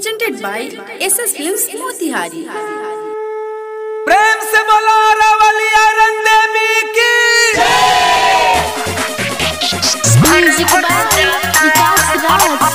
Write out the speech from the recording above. presented by SS Films Motihari। प्रेम से बोलो रावलिया रंगदेवी की जय। Music by Vikas Rawat.